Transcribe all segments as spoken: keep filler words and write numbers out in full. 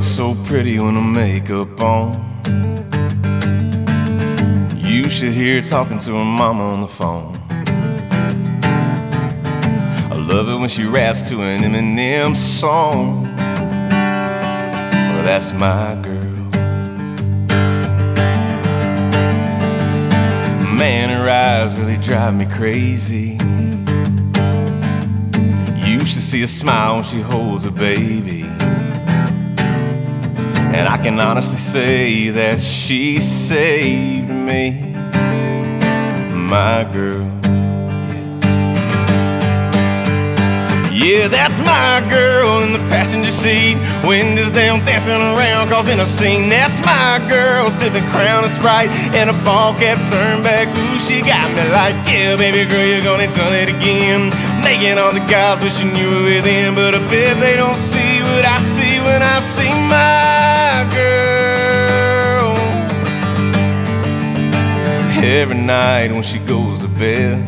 look so pretty when the makeup on. You should hear her talking to her mama on the phone. I love it when she raps to an Eminem song. Well, that's my girl. Man, her eyes really drive me crazy. You should see her smile when she holds a baby. And I can honestly say that she saved me, my girl. Yeah, that's my girl in the passenger seat. Windows down, dancing around, causing a scene. That's my girl, sipping Crown and Sprite, and a ball cap turned back. Ooh, she got me like, yeah, baby girl, you're gonna turn it again. Making all the guys wishing you were with them, but I bet they don't see what I see when I see my girl. Every night when she goes to bed,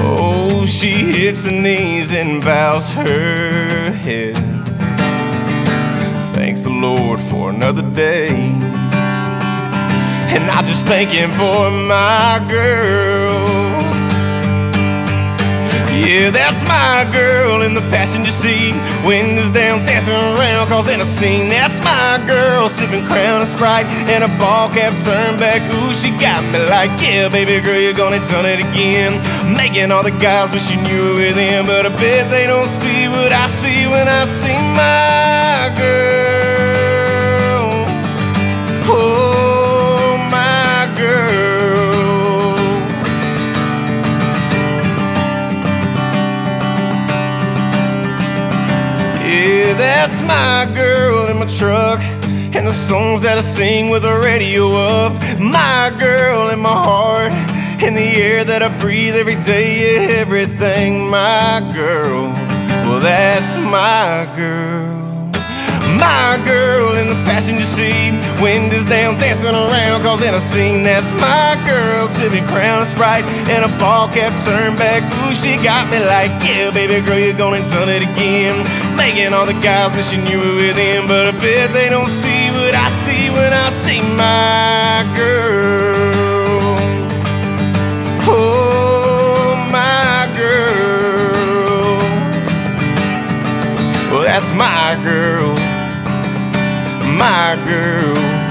oh, she hits her knees and bows her head. Thanks the Lord for another day, and I just thank Him for my girl. Yeah, that's my girl in the passenger seat. Windows down, dancing around, causing a scene. That's my girl, sipping Crown and Sprite, and a ball cap turned back. Ooh, she got me like, yeah, baby girl, you're gonna turn it again. Making all the guys wish you knew it was them, but I bet they don't see what I see when I see my girl. Oh, my girl. That's my girl in my truck, and the songs that I sing with the radio up. My girl in my heart, in the air that I breathe every day, yeah, everything. My girl, well, that's my girl. My girl in the passenger seat, windows down, dancing around, causing a scene. That's my girl, sipping Crown and Sprite, and a ball cap turned back. Ooh, she got me like, yeah, baby girl, you're gonna turn it again. Making all the guys wishing you were with them, but I bet they don't see what I see when I see my girl. Oh, my girl. Well, that's my girl, my girl.